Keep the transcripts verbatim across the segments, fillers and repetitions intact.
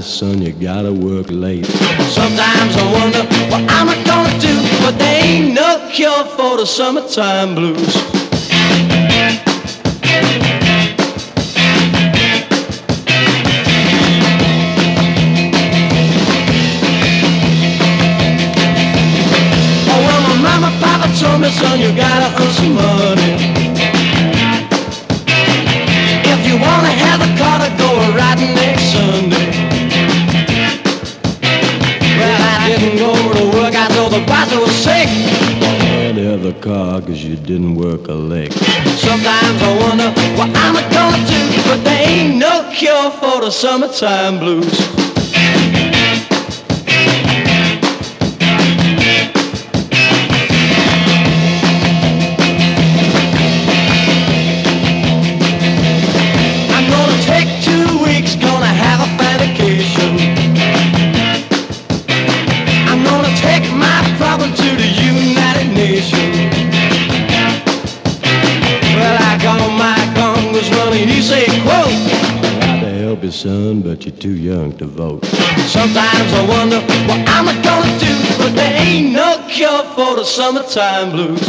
night, son, you gotta work late. Sometimes I wonder what I'm gonna do, but there ain't no cure for the summertime blues. Oh, well, my mama, papa told me, son, you gotta earn some money. If you wanna have a car to go riding next Sunday. Well, I didn't go to work, I know the boss was sick. You can't have the car cause you didn't work a lick. Sometimes I wonder what I'm gonna do, but there ain't no cure for the summertime blues. Son, but you're too young to vote. Sometimes I wonder what I'm gonna do, but there ain't no cure for the summertime blues.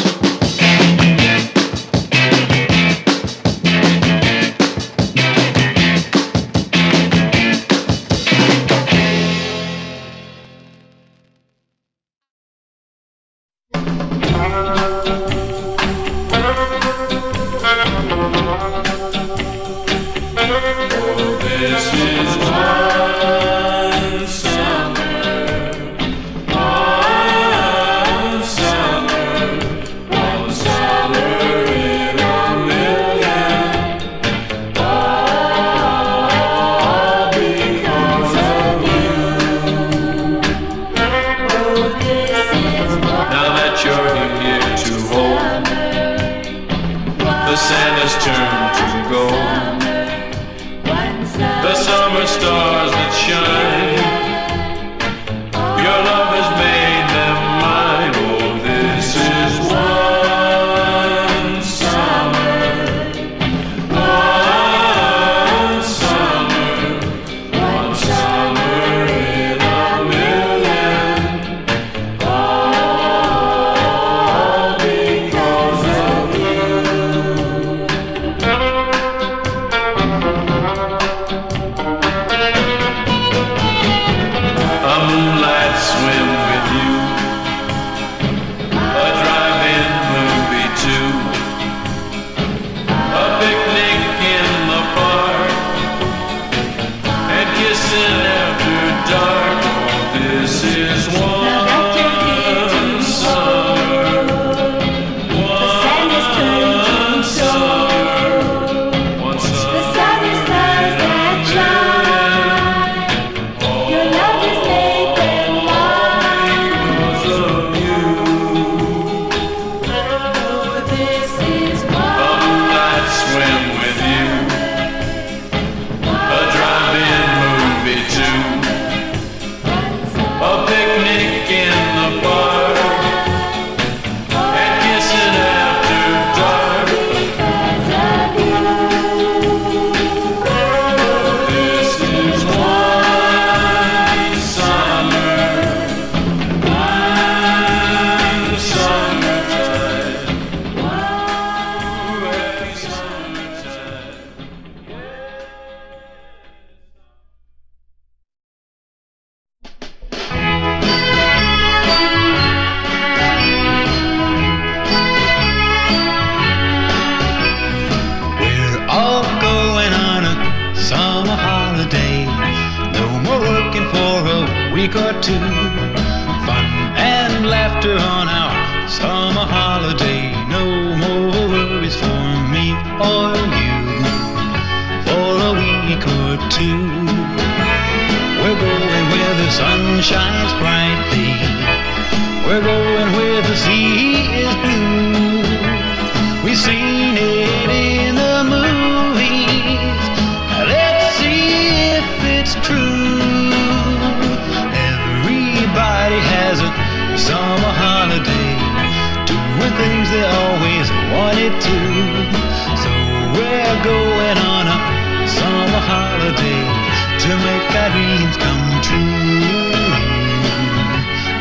to make my dreams come true.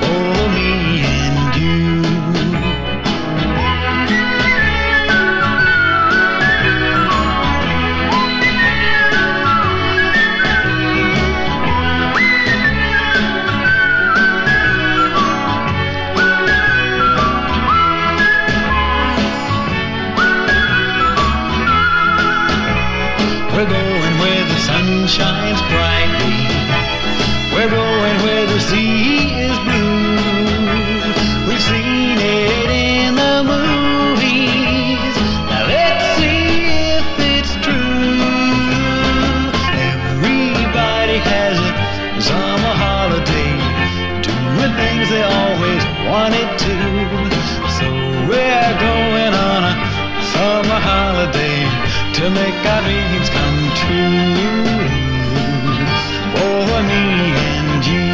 Oh, me and you. We're going where the sun shines brightly. We're going where the sea is blue. We've seen it in the movies. Now let's see if it's true. Everybody has a summer holiday, doing things they always wanted to. So we're going on a summer holiday to make our dreams come true for me and you.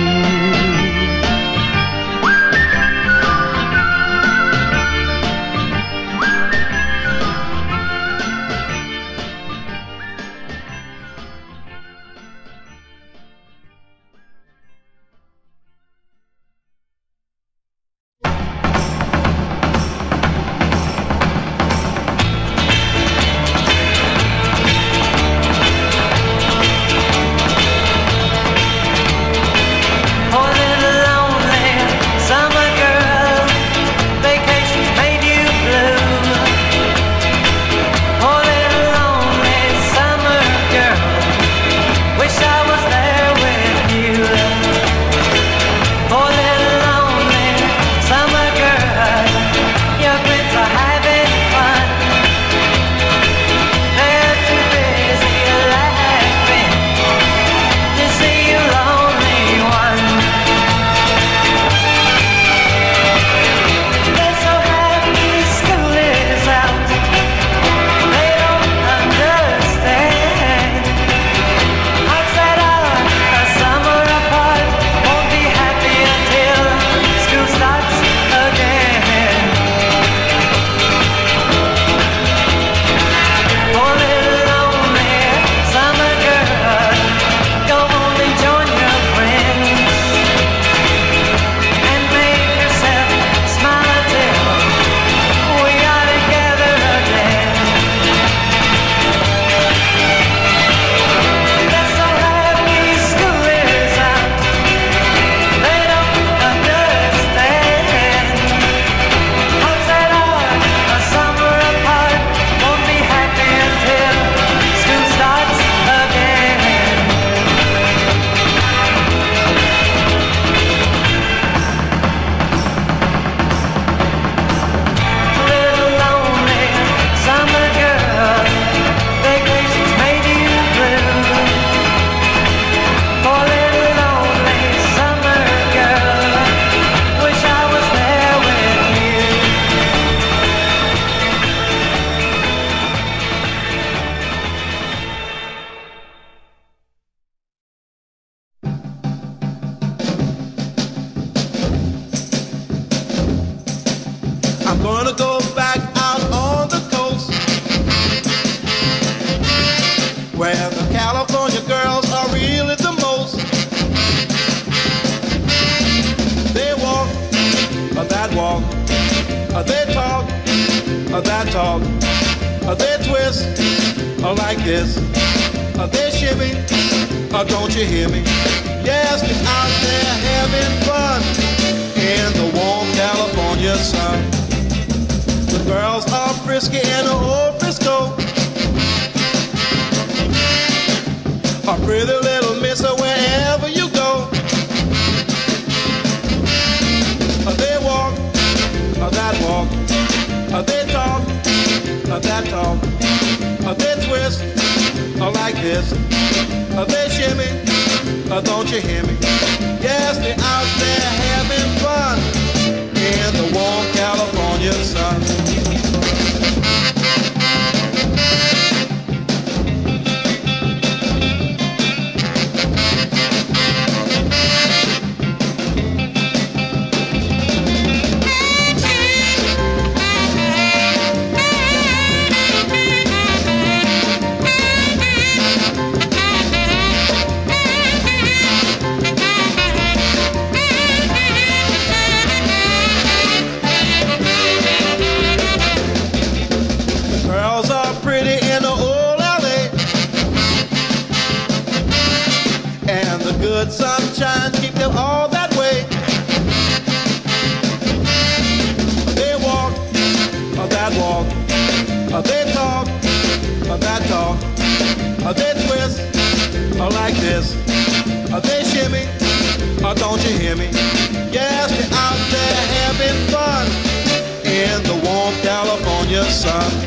sir.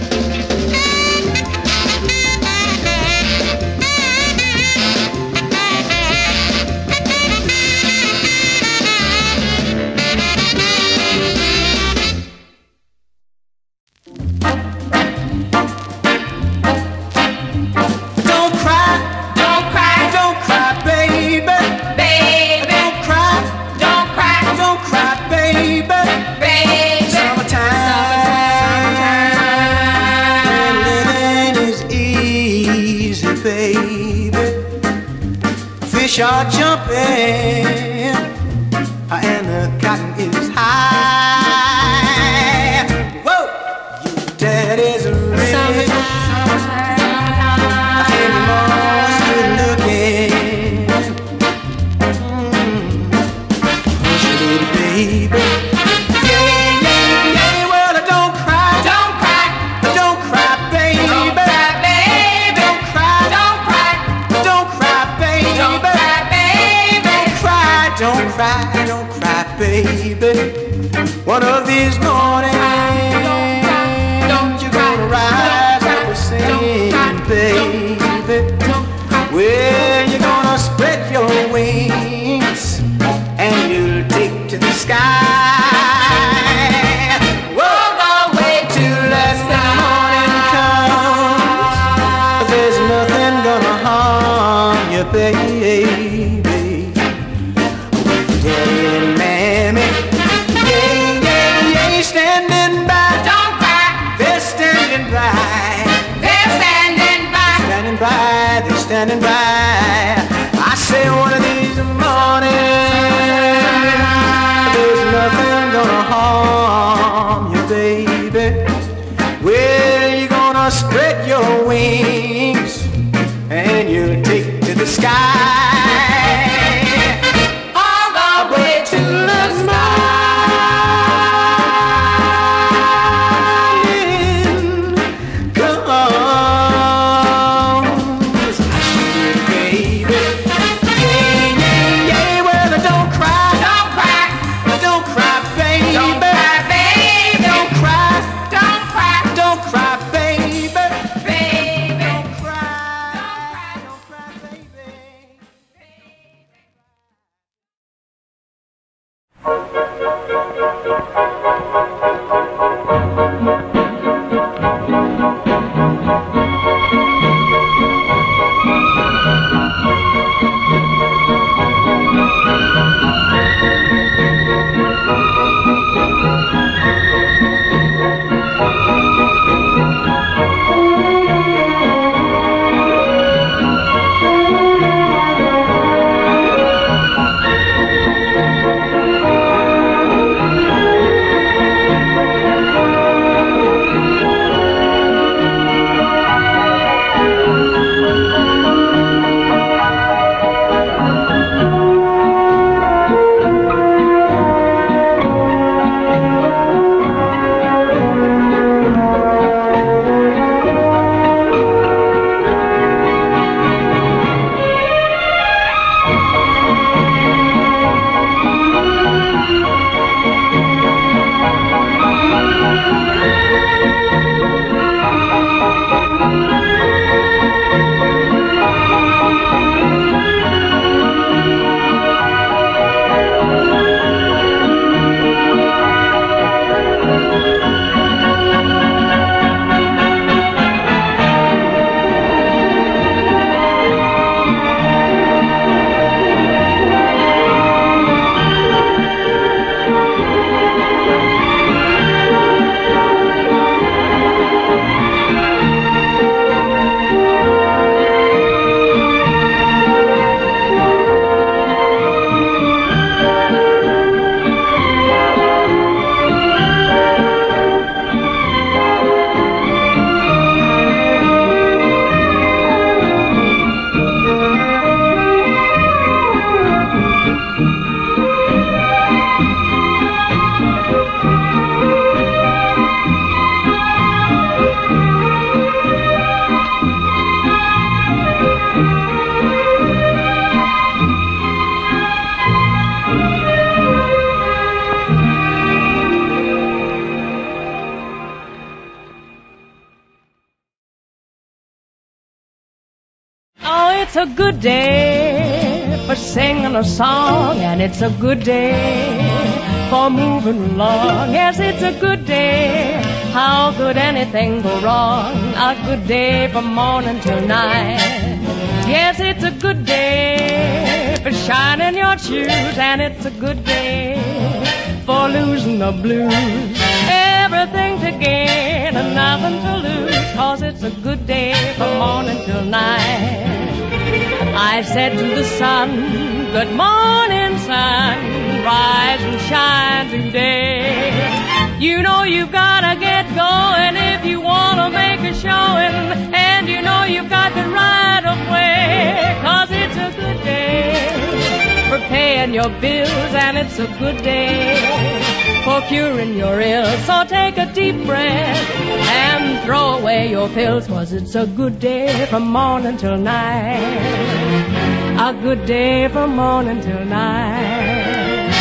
Fish are jumping and the cotton is high. Whoa, your daddy's rich. And your mom's good looking. Mm-hmm. She did it, baby. Yeah, yeah, yeah. Well, don't cry, don't cry, don't cry, baby. Don't cry, baby. Don't cry, don't cry, don't cry, baby. Don't cry. Don't cry, don't cry, baby. One of these mornings, don't cry, don't you gonna rise up and sing, baby. Well, you're gonna spread your wings and you'll take to the sky. Well, I'll wait till the morning comes. There's nothing gonna harm you, baby. They're standing by. I say one of these mornings, there's nothing gonna harm you, baby. Well, you're gonna spread your wings and you'll take to the sky. All the way to the sky. Come on. I should have been a good day for singing a song, and it's a good day for moving along. Yes, it's a good day. How could anything go wrong? A good day from morning till night. Yes, it's a good day for shining your shoes, and it's a good day for losing the blues. Everything to gain and nothing to lose, 'cause it's a good day from morning till night. I said to the sun, good morning, sun, rise and shine today. You know you've gotta get going if you wanna make a showing, and you know you've got to ride away, 'cause it's a good day for paying your bills, and it's a good day for curing your ills. So take a deep breath and throw away your pills, 'cause it's a good day from morning till night. A good day from morning till night.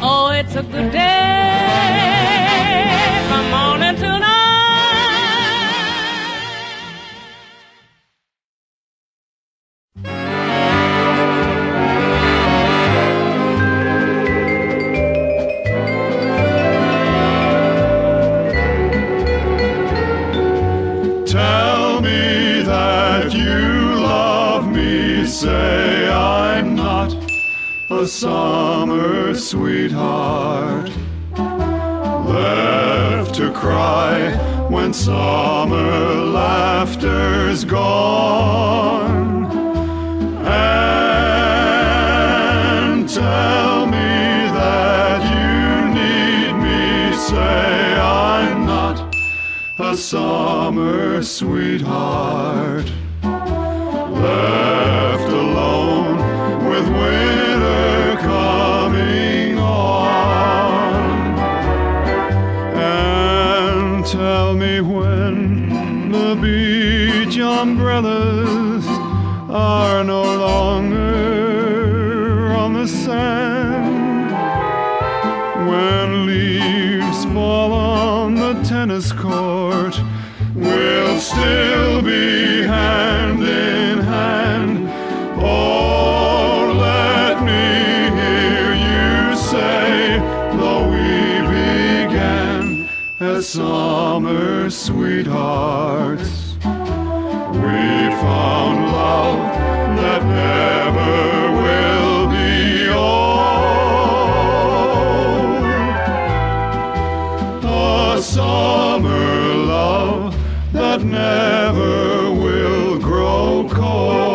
Oh, it's a good day from morning till night. Say I'm not a summer sweetheart, left to cry when summer laughter's gone. And tell me that you need me. Say I'm not a summer sweetheart, left alone with winter coming on. And tell me when the beach umbrellas are no longer on the sand, when leaves fall on the tennis court, we'll still be hand in hand. Oh, let me hear you say, though we began as summer sweethearts, we found love that never will be old. A summer love that never will grow cold.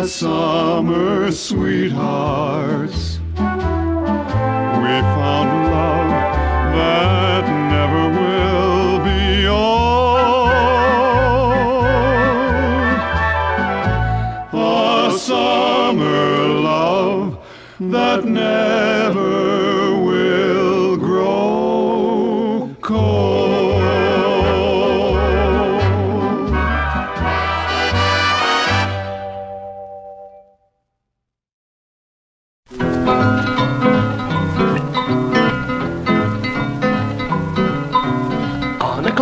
As summer sweethearts, we found love that never will be old. A summer love that never will grow cold.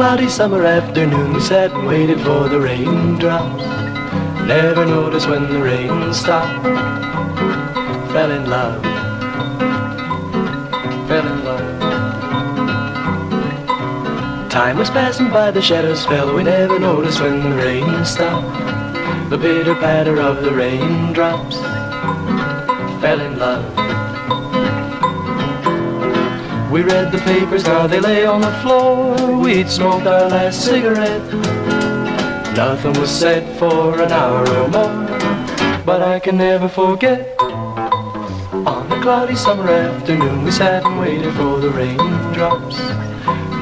Cloudy summer afternoon, we sat and waited for the raindrops. Never noticed when the rain stopped. Fell in love, fell in love. Time was passing by, the shadows fell, we never noticed when the rain stopped. The pitter patter of the raindrops. Fell in love. We read the papers, now they lay on the floor. We'd smoked our last cigarette. Nothing was said for an hour or more, but I can never forget On a cloudy summer afternoon, we sat and waited for the raindrops.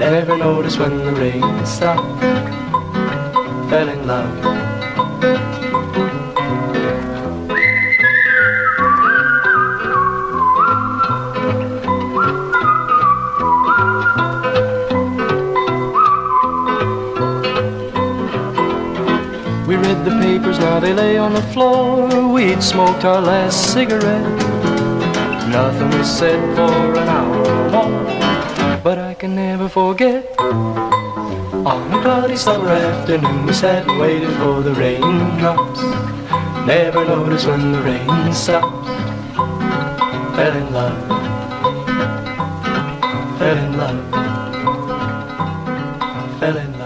Never noticed when the rain stopped. Fell in love. We read the papers, now they lay on the floor. We'd smoked our last cigarette. Nothing was said for an hour or more, but I can never forget. On a cloudy summer afternoon, we sat and waited for the raindrops. Never noticed when the rain stopped. Fell in love. Fell in love. Fell in love.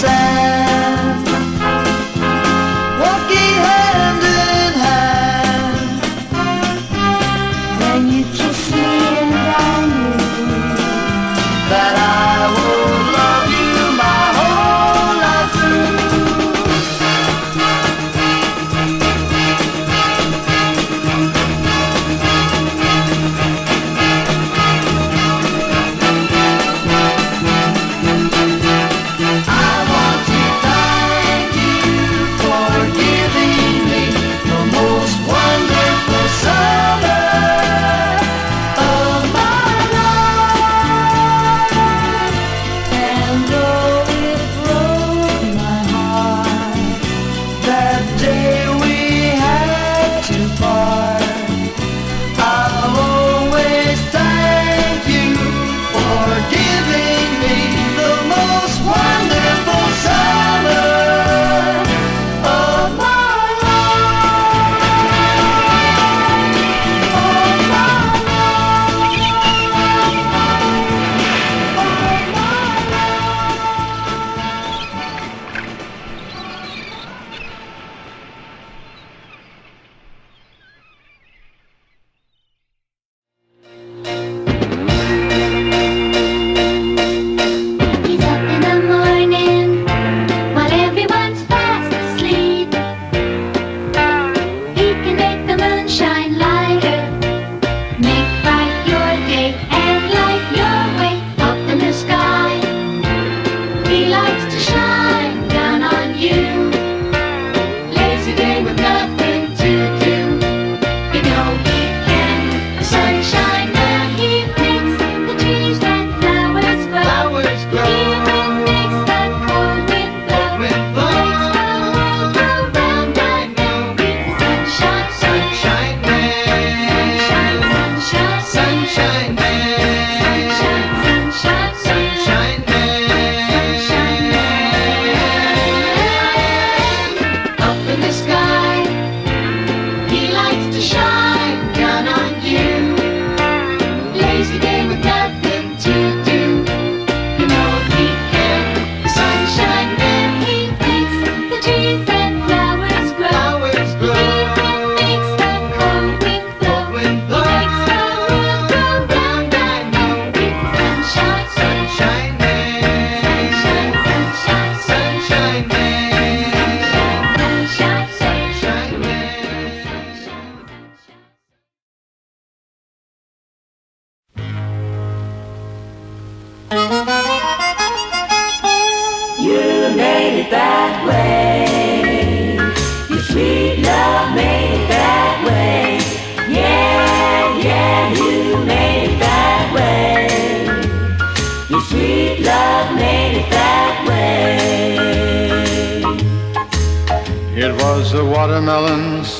sand, walking hand in hand. Then you kiss me and I knew that I would love you my whole life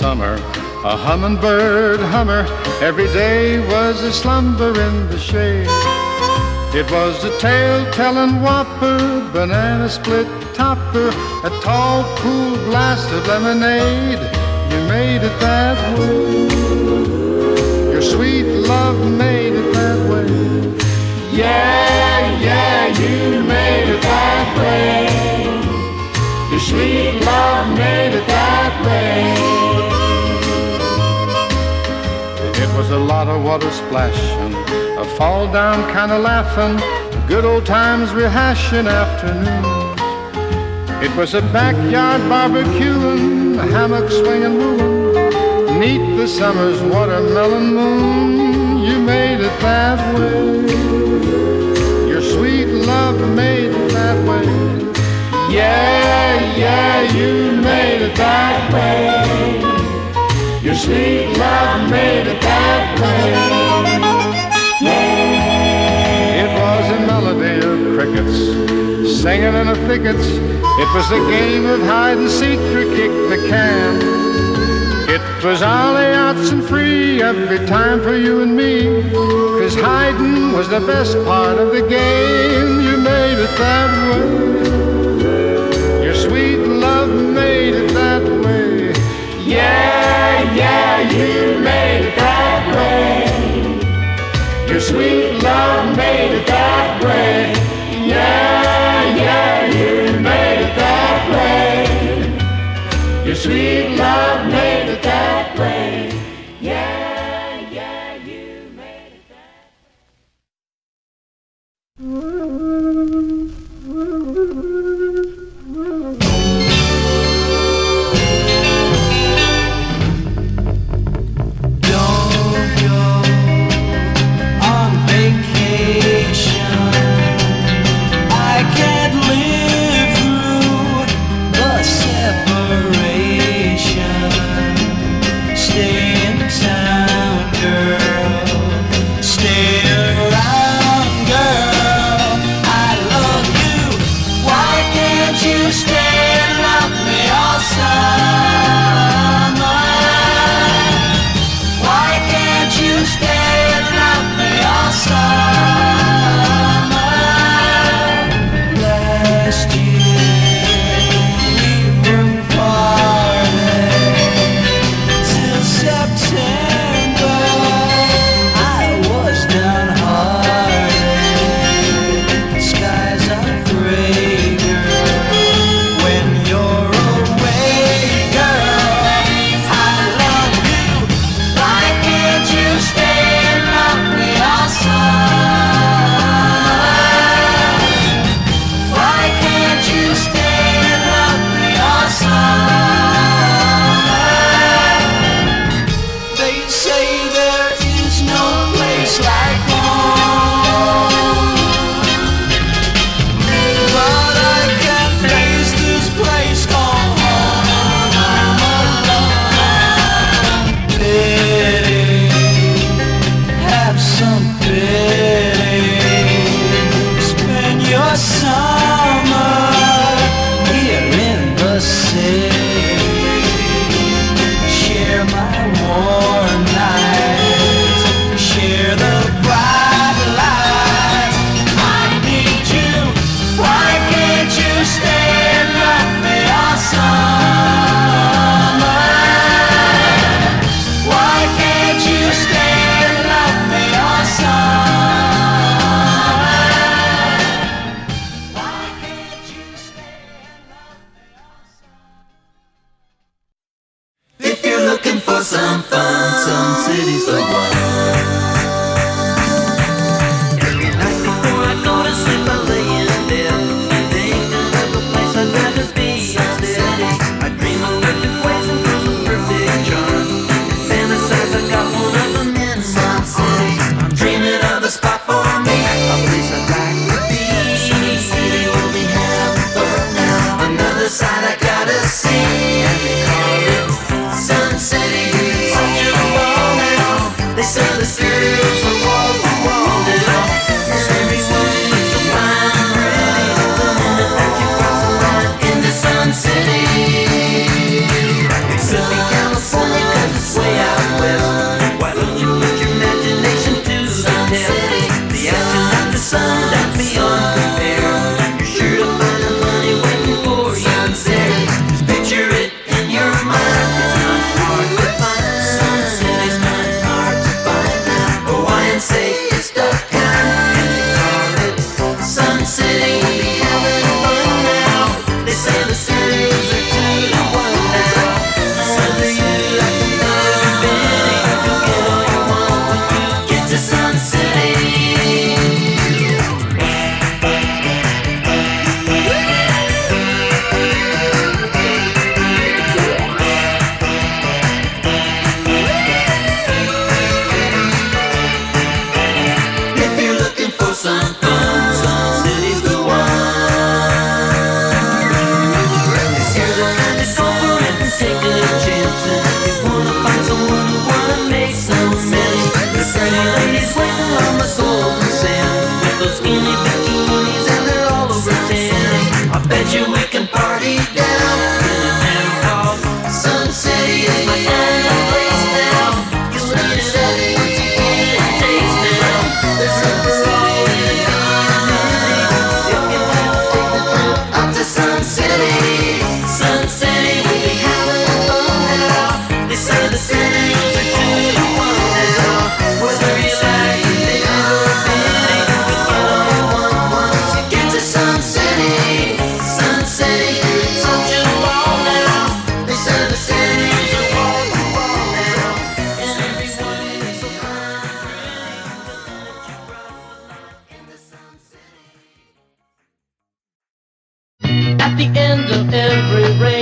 summer. A hummingbird hummer, every day was a slumber in the shade. It was the tale-telling whopper, banana split topper, a tall cool blast of lemonade. You made it that way, your sweet love made it that way. Yeah, yeah, you made it that way, your sweet love made it that way. It was a lot of water splashing, a fall down kind of laughing, good old times rehashing afternoons. It was a backyard barbecuing, a hammock swinging wooing, neat the summer's watermelon moon. You made it that way, your sweet love made it that way. Yeah, yeah, you made it that way, your sweet love made it that way. Yeah. It was a melody of crickets singing in the thickets. It was a game of hide and seek to kick the can. It was ollie outs and free every time for you and me, 'cause hiding was the best part of the game. You made it that way, your sweet love made it that way. Yeah. Yeah, you made it that way, your sweet love made it that way. Yeah, yeah, you made it that way. Your sweet love made it that way. Yeah, yeah, you made it that way. Sunset.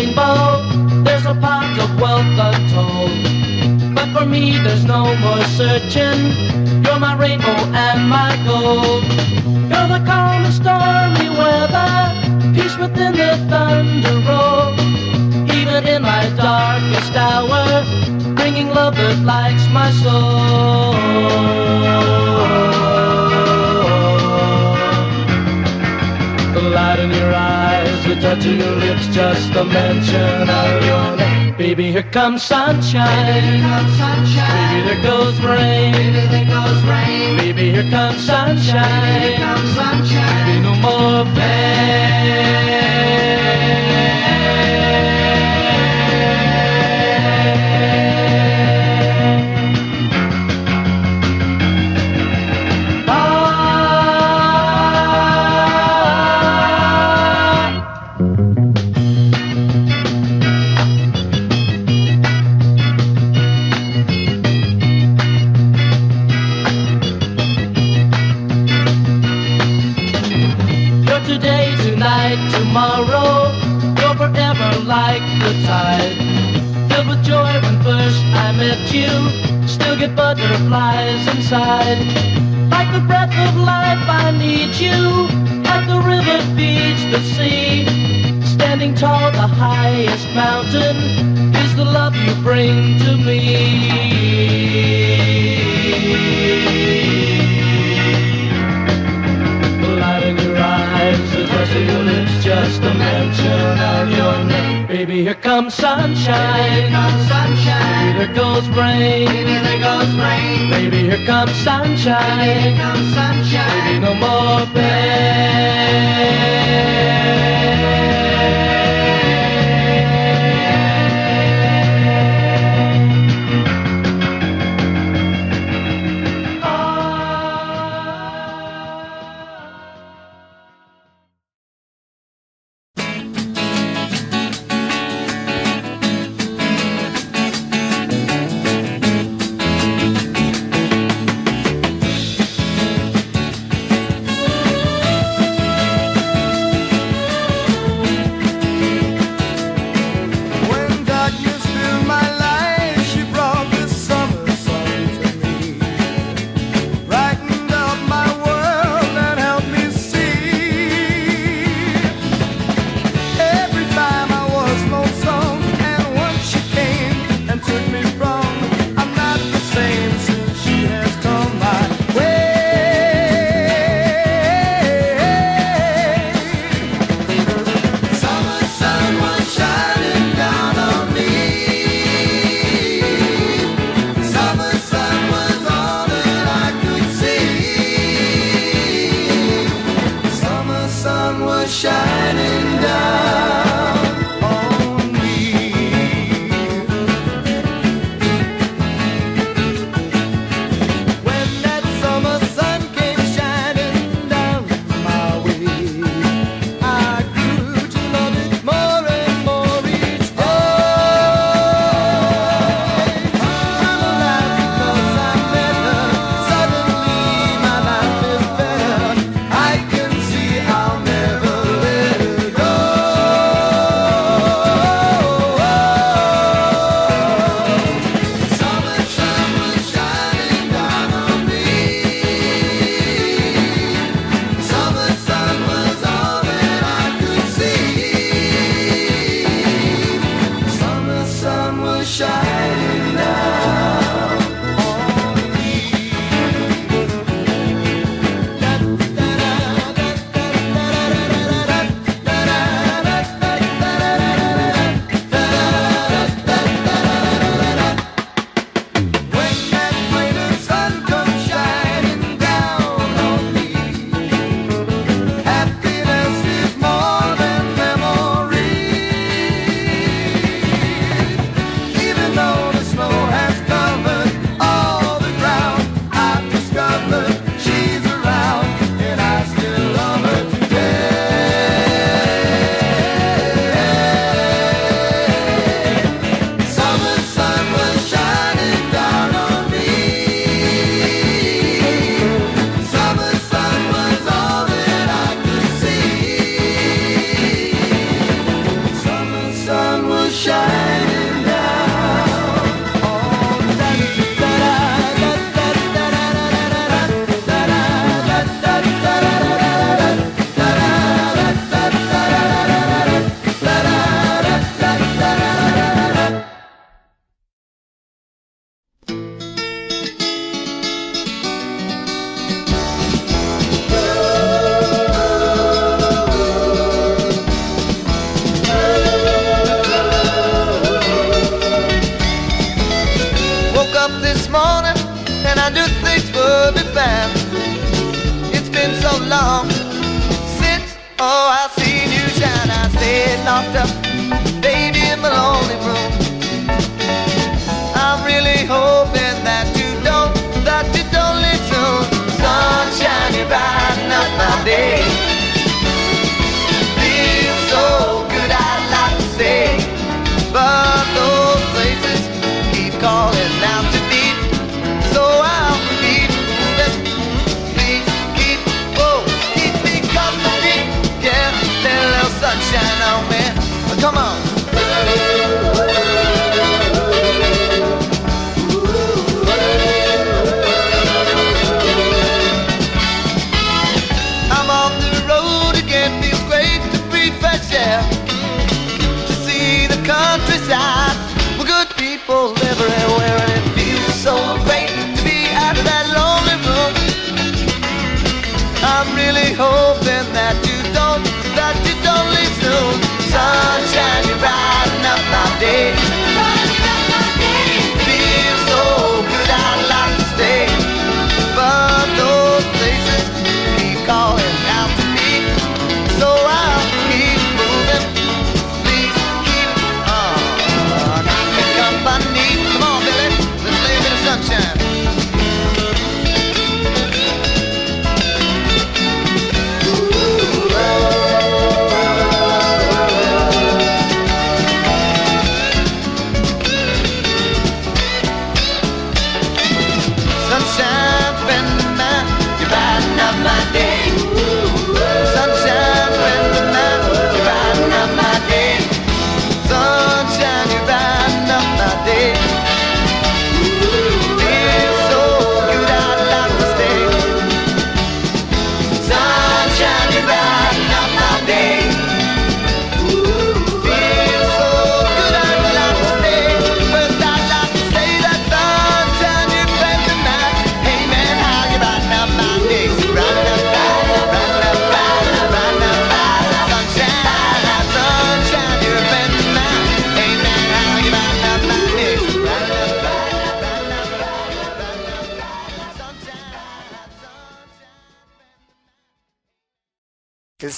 rainbow, there's a pot of wealth untold. But for me, there's no more searching. You're my rainbow and my gold. You're the calm and stormy weather, peace within the thunder roll. Even in my darkest hour, bringing love that lights my soul. The light in your eyes, the touch of your lips, just the mention of your name. Baby, here comes sunshine. Baby, here comes sunshine. Baby, there goes rain. Baby, there goes rain. Baby, here comes sunshine. Baby, here comes sunshine. Baby, no more pain. Ah. Today, tonight, tomorrow, you're forever like the tide. Filled with joy when first I met you, still get butterflies inside. Like the breath of life, I need you, at the river, beach, the sea. Standing tall, the highest mountain, is the love you bring to me. Your lips, just the mention of your name. Baby, here comes sunshine. Baby, here comes sunshine. Baby, there goes rain. Baby, there goes rain. Baby, here comes sunshine. Baby, here comes sunshine. Baby, no more pain. It's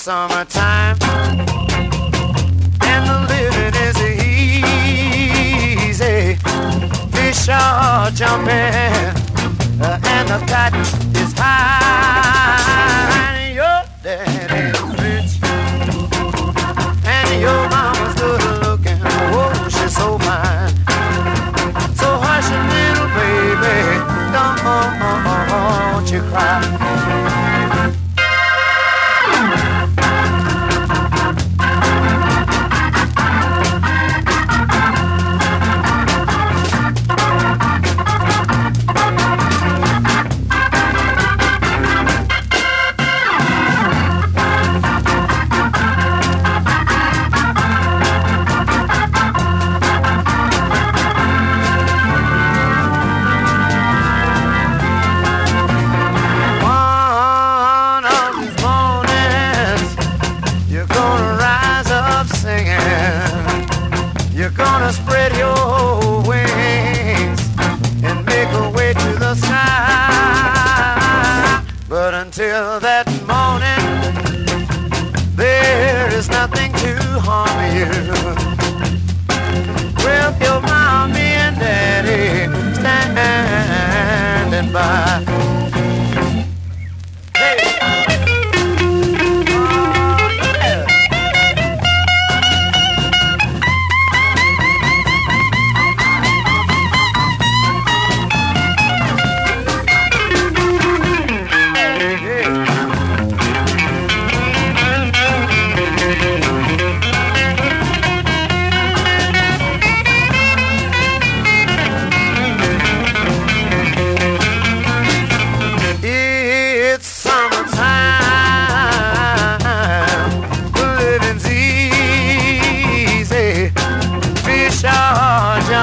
summertime, and the living is easy. Fish are jumping, uh, and the cotton is high. And your daddy's rich, and your mama's good looking. Oh, she's so fine. So hush a little baby, don't you cry.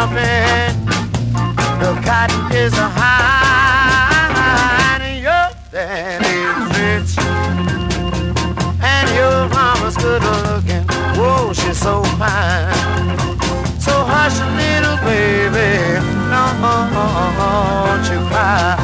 jumping, the cotton is a high, and your daddy's rich, and your mama's good looking, whoa, she's so fine. So hush, little baby, don't you cry.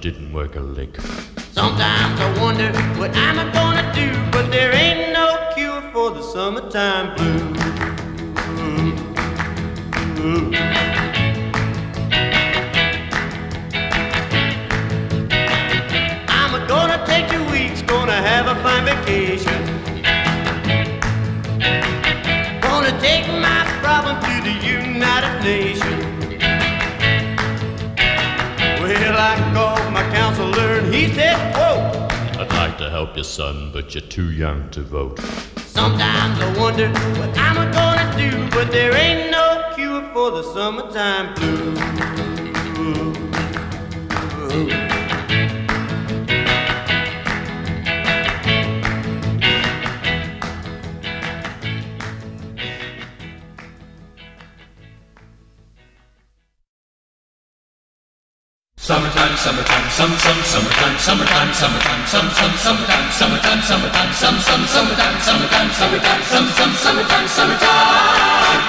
Didn't work a lick. Sometimes I wonder what I'm gonna do, but there ain't no summertime blue. I'm gonna take two weeks, gonna have a fine vacation. Gonna take my problem to the United Nations. Well, I called my counselor and he said, whoa, I'd like to help you, son, but you're too young to vote. Sometimes I wonder what I'm gonna do, but there ain't no cure for the summertime blues. Summertime, summertime, some, some, summertime, summertime, summertime, some, some, summertime, summertime, summertime, some, some, summertime, summertime, summertime, some, some, summertime, summertime.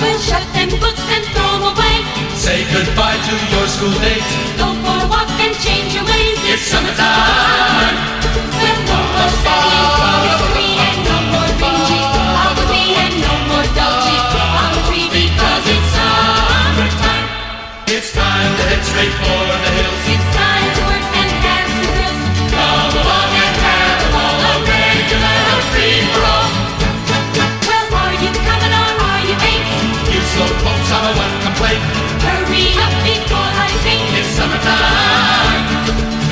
We'll shut them books and throw them away. Say goodbye to your school date. Go for a walk and change your ways. It's summertime. There's no more studying for history and no more bingy, poverty and no more dodgy. It's time to head straight for the hills. It's time to work and have some thrills. Come along and have a ball, a regular, a free-for-all. Well, are you coming or are you late? You slow folks have a one complaint. Hurry up before I think. It's summertime.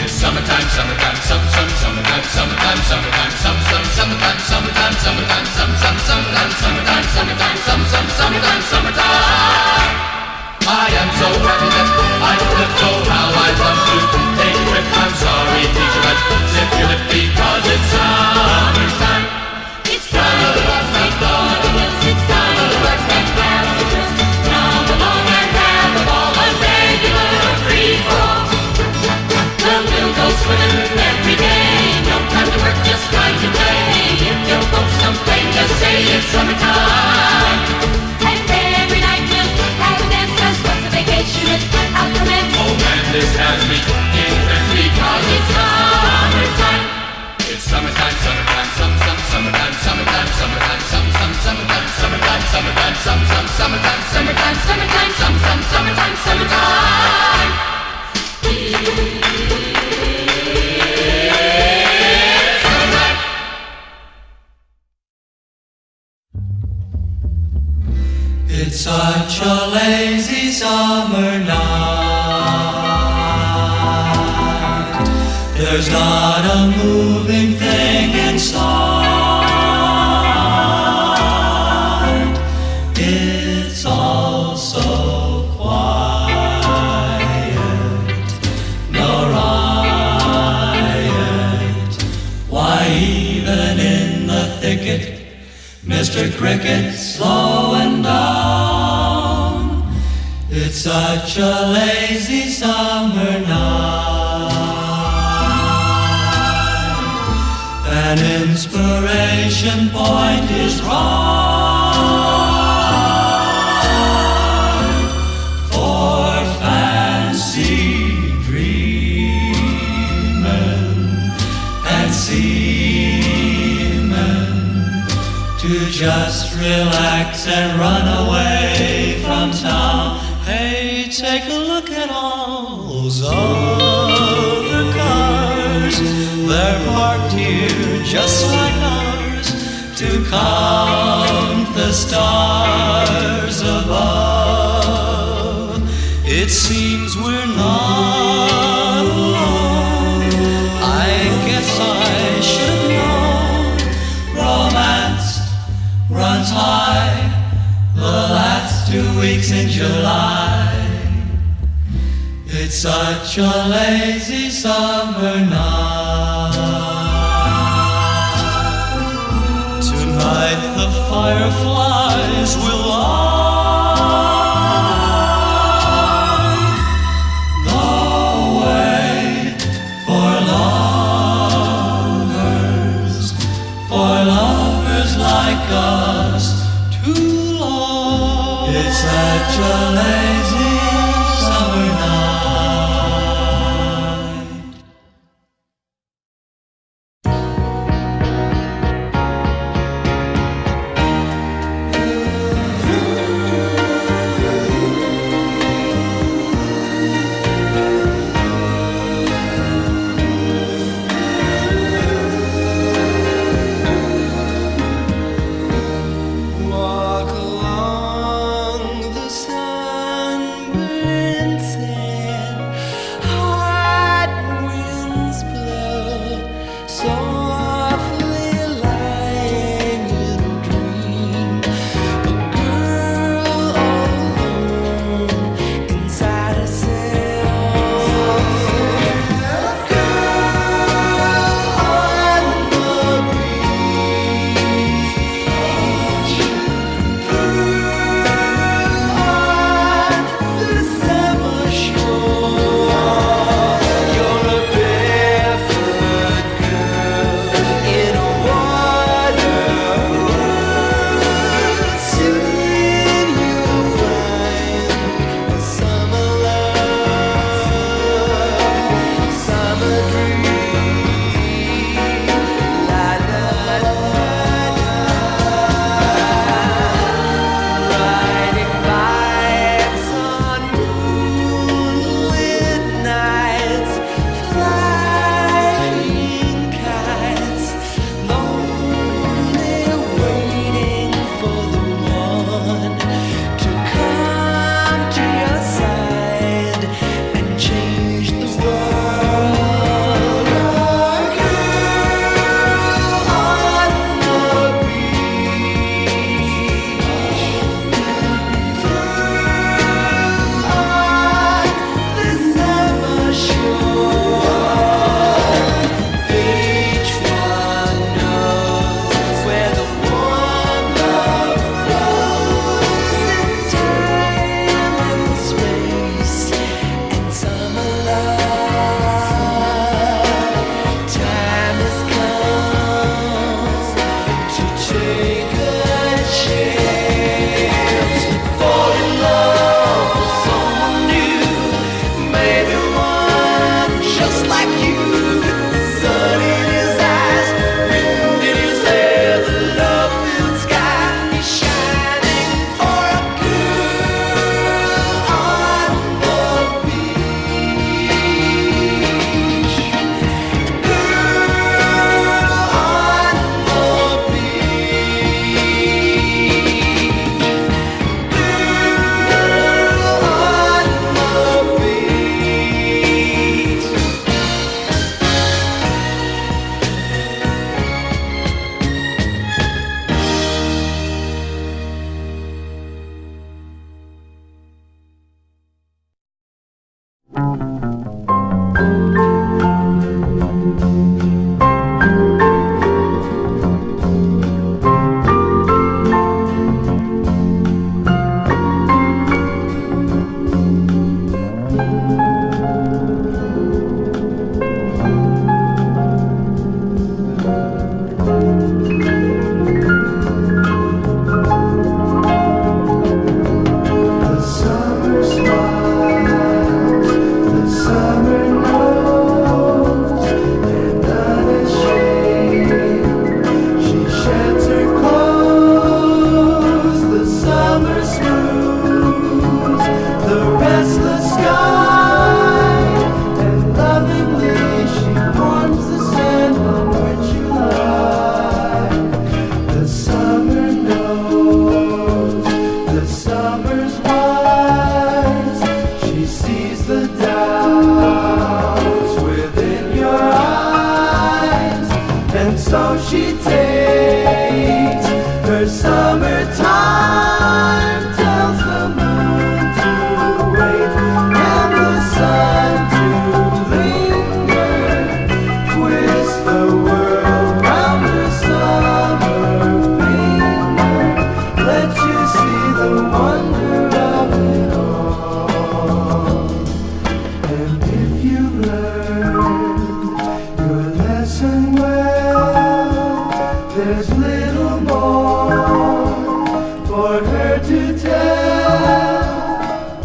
It's summertime, summertime, some, some, summertime, summertime, summertime, some, some, summertime, summertime, summertime, some, some, summertime, summertime, summertime, some, some, summertime, summertime. I am so happy that I don't know how I love to take a trip. I'm sorry, teacher, but zip your lip because it's summertime. It's time to work and have a ball. It's time to work and have a ball. Come along and have a ball, a regular free-for-all. Well, we'll go swimming every day. No time to work, just time to play. If your folks don't play, just say it's summertime. Oh man, this has me intense because it's summertime. It's summertime, summertime, some, some, summertime, summertime, summertime, some, some, summertime, summertime, summertime, some, some, summertime, summertime, summertime, some, some, summertime, summertime. It's such a lazy summer night. There's not a moving thing in sight. It's all so quiet. No riot. Why, even in the thicket, Mister Cricket slowing down. It's such a lazy summer night. An inspiration point is right for fancy dreaming and seeing. To just relax and run away from town. Hey, take a look at all those other cars. They're parked here just like ours to count the stars above. It seems we're not alone. I guess I should have known romance runs high the last two weeks in July. It's such a lazy summer night. Tonight the fireflies will light the way for lovers, for lovers like us. It's such a lazy summer night. so she takes her summertime, tells the moon to wait and the sun to linger, twist the world round the summer finger, let you see the wonder of it all. And if you've learned your lesson well, there's little more for her to tell.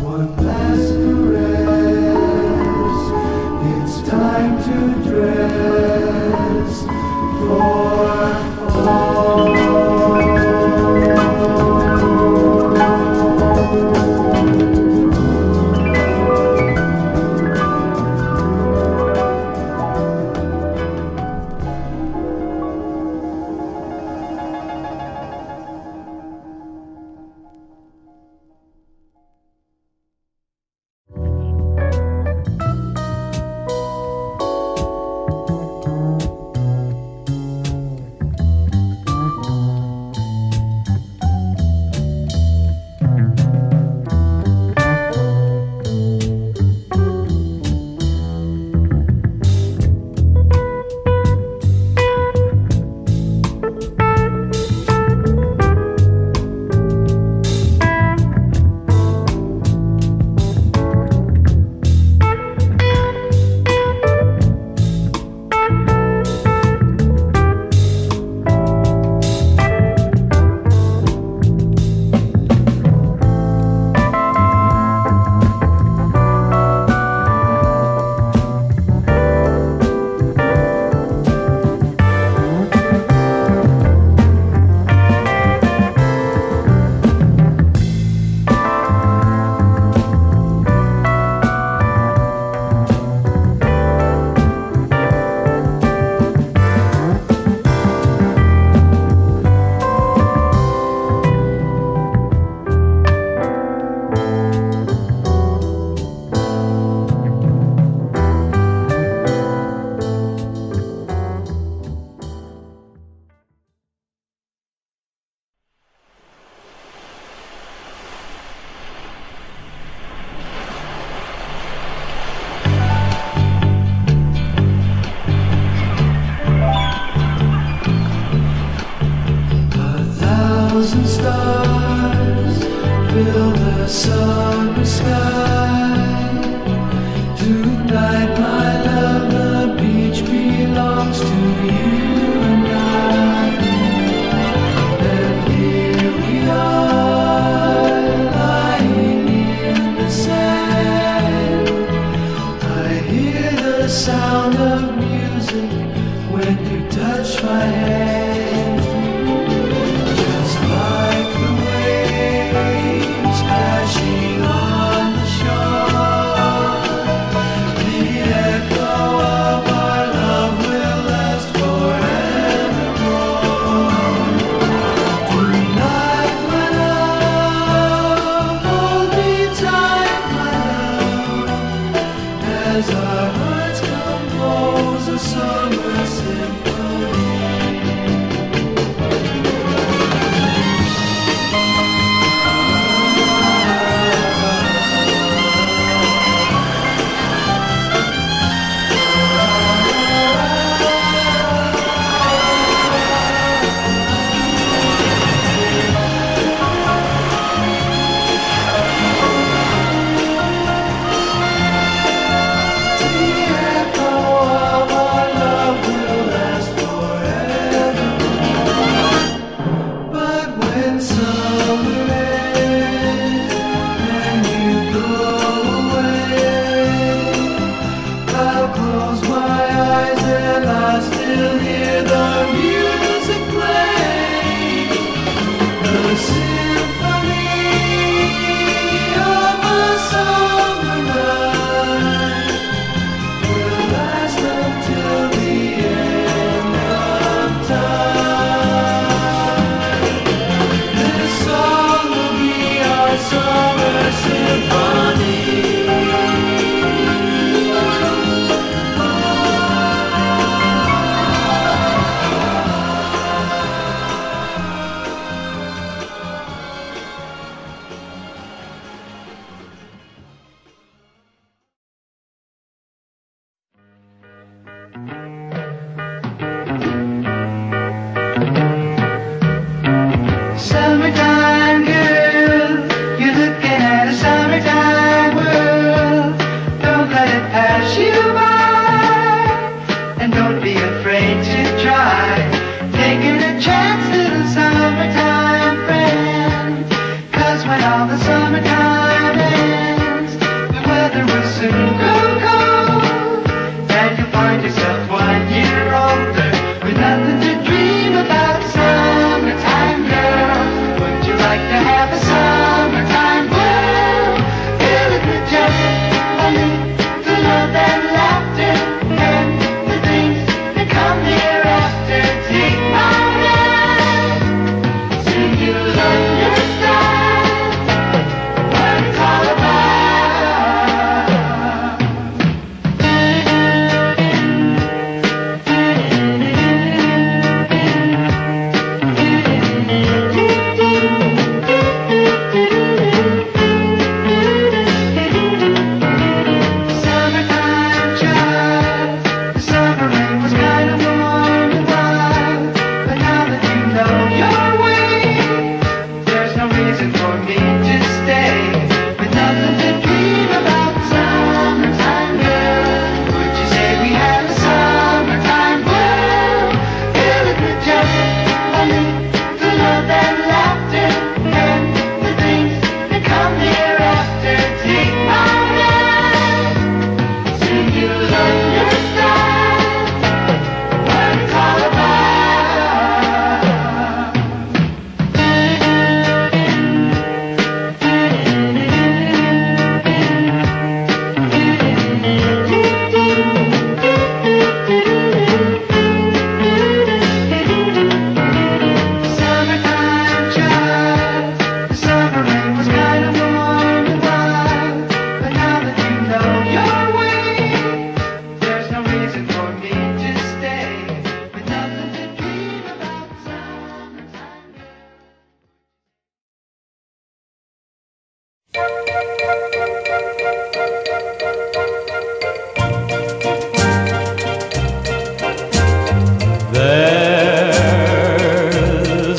One last caress, it's time to dress for fall. Thousand stars fill the summer sky. Tonight, my love, the beach belongs to you and I. And here we are, lying in the sand. I hear the sound of music when you touch my hand. Symphony. enjoyed yourself one year older, with nothing to dream about a summertime girl. Would you like to have a summertime world? Fill it with just a little love and laughter, and the things that come hereafter. Take my hand, soon you'll understand what it's all about. Summertime child, the summer rain was kind of warm and wild, but now that you know your way, there's no reason for me to stay, with nothing to dream about a summertime girl. Would you say we had a summertime world? Fill it with just a little love and laughter, and the things that come hereafter. Take my hand, soon you'll understand what it's all about. Summertime child, the summer rain was kind of warm and wild, but now that you know your way, there's no reason for me to stay, with nothing to dream about summertime. There's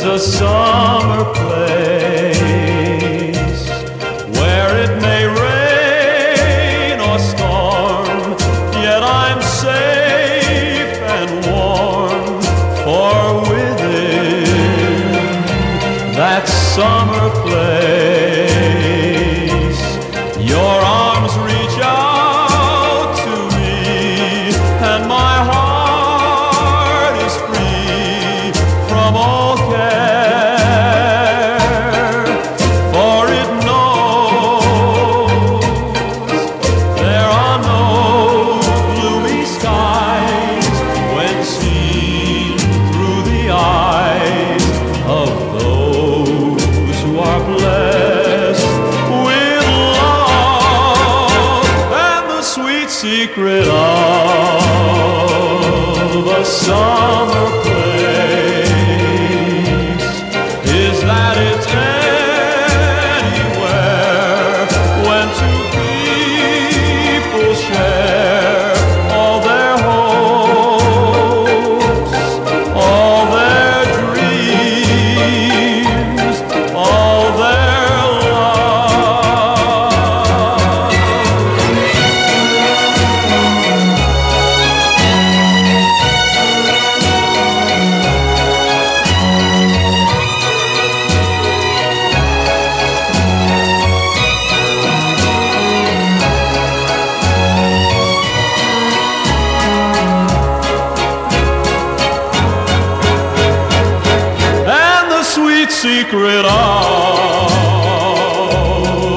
a summer place where it may rain or storm, yet I'm safe and warm, for within that summer place your arms reach out to me, and my heart is free from all care, for it knows there are no gloomy skies when seen through the eyes of those who are blessed with love and the sweet secret of a summer place is that it's anywhere when two people share all their hopes, all their dreams, all their love. And the sweet secret of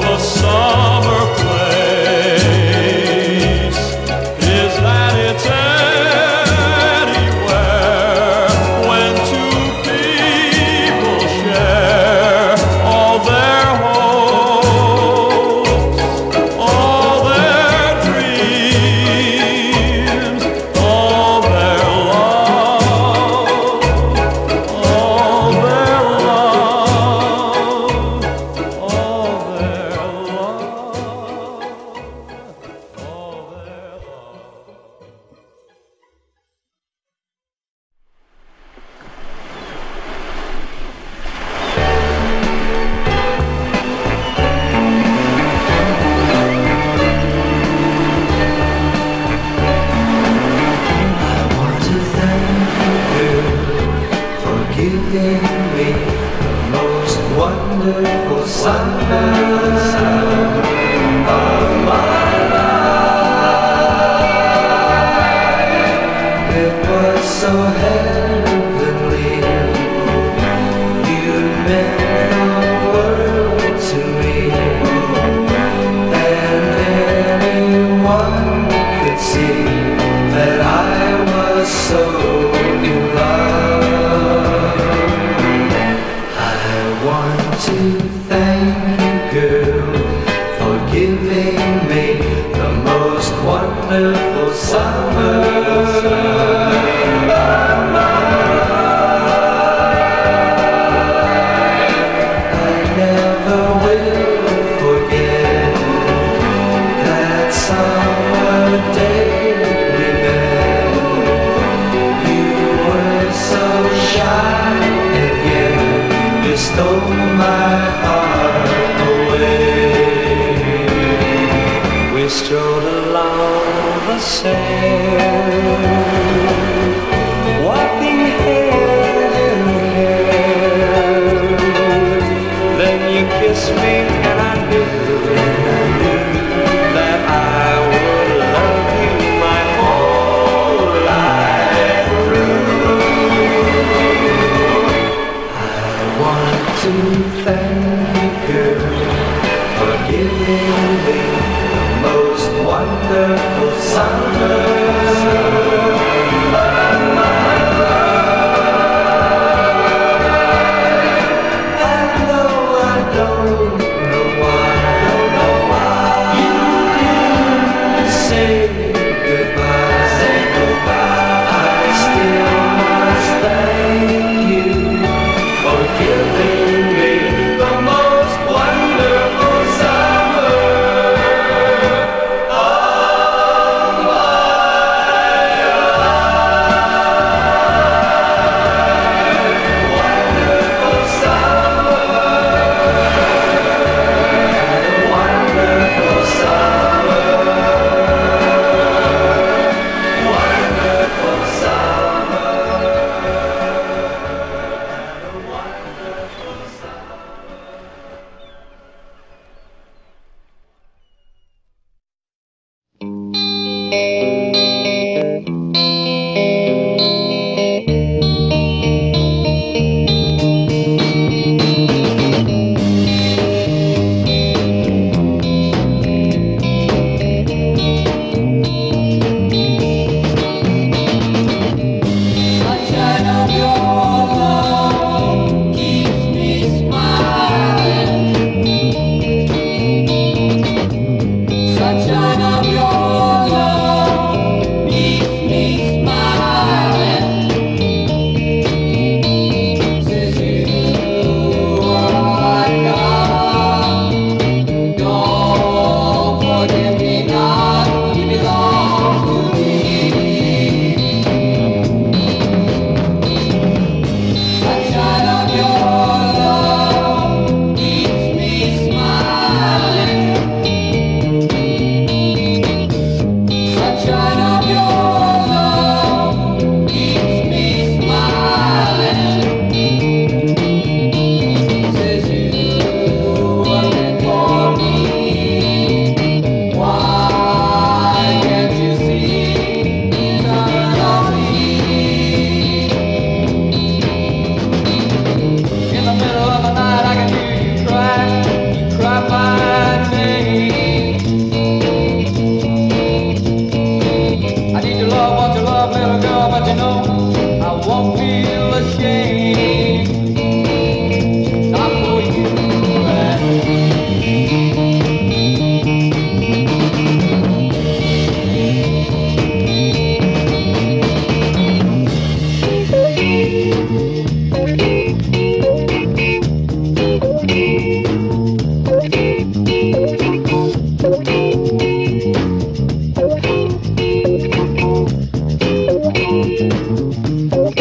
a summer place is that it's anywhere when two people share all their hopes, all their dreams, all their love, all their love. so heavenly. You meant the world to me, and anyone could see that I was so in love. I want to thank you, girl, for giving me the most wonderful summer. Stole my heart away. We strolled along the sand, walking hand in hand. Then you kissed me, and I knew, and I knew that I would love you my whole life through. I want to thank you, girl, for giving me the most wonderful summer of my life. I know I don't know why, don't know why you didn't say goodbye, say goodbye. I still must thank you for giving.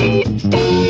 Thank you.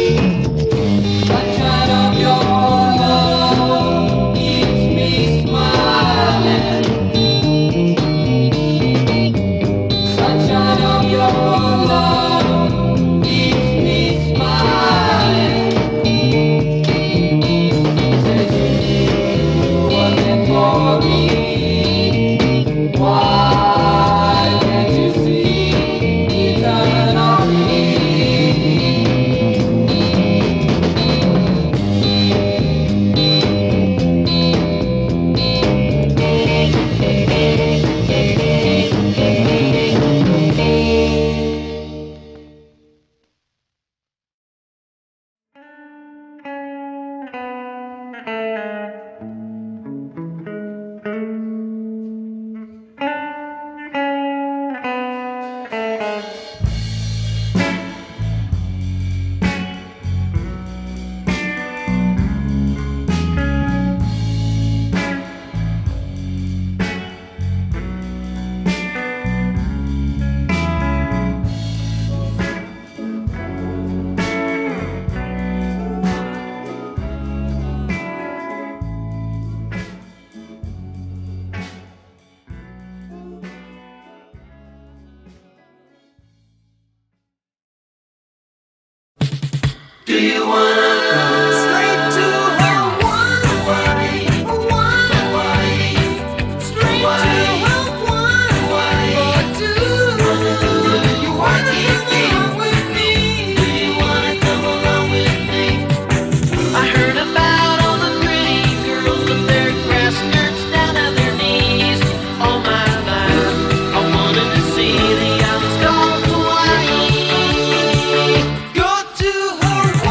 Do you wanna go straight to hell? Wanna worry, wanna worry, straight to hell. Wanna worry, or do you wanna come along with me? Do you wanna come along with me? I heard about all the pretty girls with their grass skirts down on their knees. All my life, I wanted to see the islands called Hawaii. Go to Hawaii.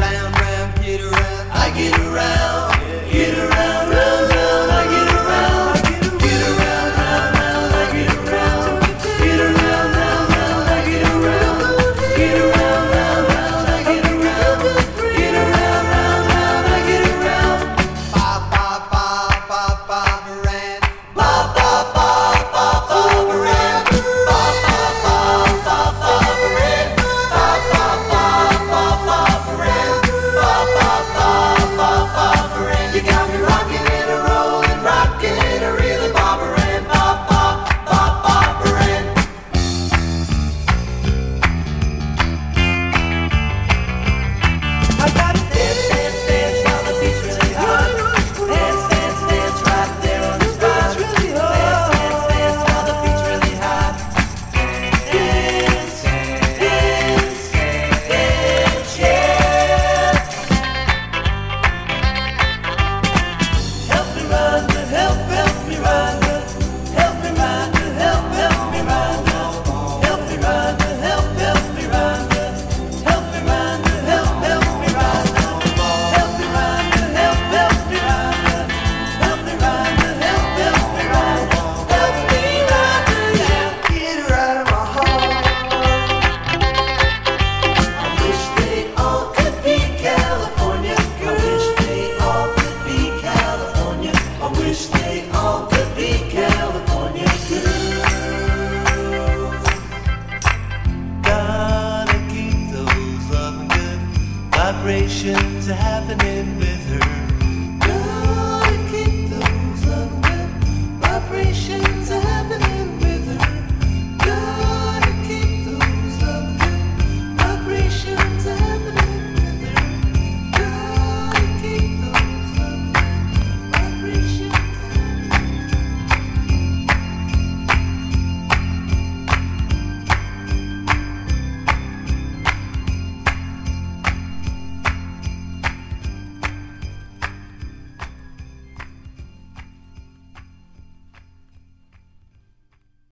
Round, round. vibrations happening with her.